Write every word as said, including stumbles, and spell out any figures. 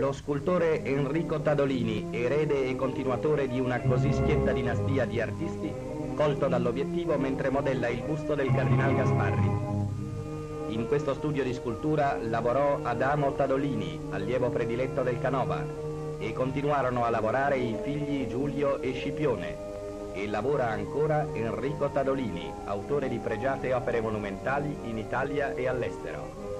Lo scultore Enrico Tadolini, erede e continuatore di una così schietta dinastia di artisti, colto dall'obiettivo mentre modella il busto del Cardinal Gasparri. In questo studio di scultura lavorò Adamo Tadolini, allievo prediletto del Canova, e continuarono a lavorare i figli Giulio e Scipione, e lavora ancora Enrico Tadolini, autore di pregiate opere monumentali in Italia e all'estero.